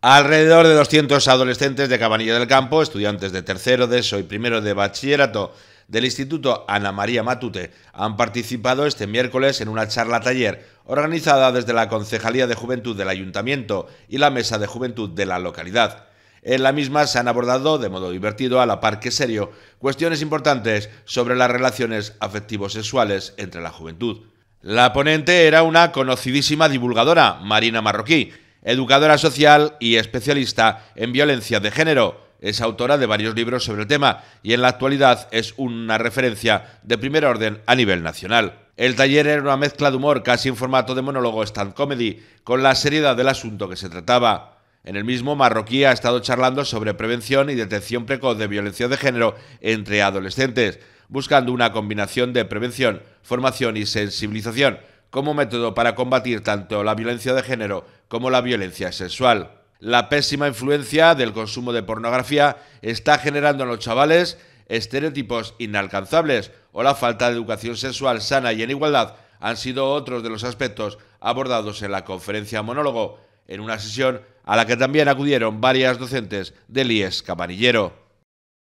Alrededor de 200 adolescentes de Cabanillas del Campo, estudiantes de tercero de ESO y primero de bachillerato del Instituto Ana María Matute, han participado este miércoles en una charla taller organizada desde la Concejalía de Juventud del Ayuntamiento y la Mesa de Juventud de la localidad. En la misma se han abordado, de modo divertido, a la par que serio, cuestiones importantes sobre las relaciones afectivo-sexuales entre la juventud. La ponente era una conocidísima divulgadora, Marina Marroquí, educadora social y especialista en violencia de género. Es autora de varios libros sobre el tema y en la actualidad es una referencia de primer orden a nivel nacional. El taller era una mezcla de humor casi en formato de monólogo stand comedy con la seriedad del asunto que se trataba. En el mismo, Marroquí ha estado charlando sobre prevención y detección precoz de violencia de género entre adolescentes, buscando una combinación de prevención, formación y sensibilización como método para combatir tanto la violencia de género como la violencia sexual. La pésima influencia del consumo de pornografía está generando en los chavales estereotipos inalcanzables, o la falta de educación sexual sana y en igualdad han sido otros de los aspectos abordados en la conferencia monólogo, en una sesión a la que también acudieron varias docentes del IES Cabanillero.